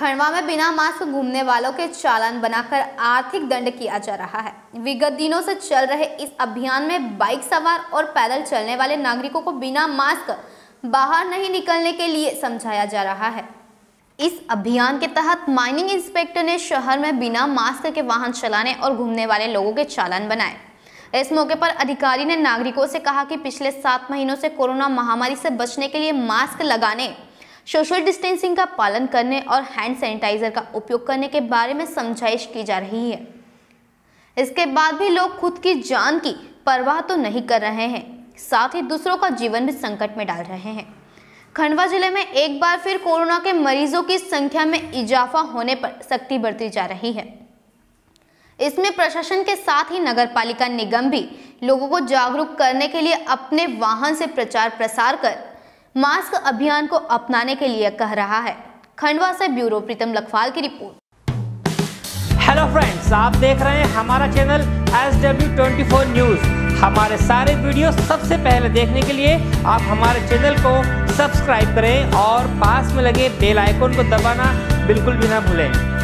खंडवा में बिना मास्क घूमने वालों के चालान बनाकर आर्थिक दंड किया जा रहा है। विगत दिनों से चल रहे इस अभियान में बाइक सवार और पैदल चलने वाले नागरिकों को बिना मास्क बाहर नहीं निकलने के लिए समझाया जा रहा है। इस अभियान के तहत माइनिंग इंस्पेक्टर ने शहर में बिना मास्क के वाहन चलाने और घूमने वाले लोगों के चालान बनाए। इस मौके पर अधिकारी ने नागरिकों से कहा कि पिछले 7 महीनों से कोरोना महामारी से बचने के लिए मास्क लगाने, सोशल डिस्टेंसिंग का पालन करने और हैंड सैनिटाइजर का उपयोग करने के बारे में समझाइश की जा रही है। इसके बाद भी लोग खुद की जान की परवाह तो नहीं कर रहे हैं, साथ ही दूसरों का जीवन भी संकट में डाल रहे हैं। खंडवा जिले में एक बार फिर कोरोना के मरीजों की संख्या में इजाफा होने पर सख्ती बरती जा रही है। इसमें प्रशासन के साथ ही नगरपालिका निगम भी लोगों को जागरूक करने के लिए अपने वाहन से प्रचार प्रसार कर मास्क अभियान को अपनाने के लिए कह रहा है। खंडवा से ब्यूरो प्रीतम लखवाल की रिपोर्ट। हेलो फ्रेंड्स, आप देख रहे हैं हमारा चैनल SW24 न्यूज। हमारे सारे वीडियो सबसे पहले देखने के लिए आप हमारे चैनल को सब्सक्राइब करें और पास में लगे बेल आइकन को दबाना बिल्कुल भी ना भूलें।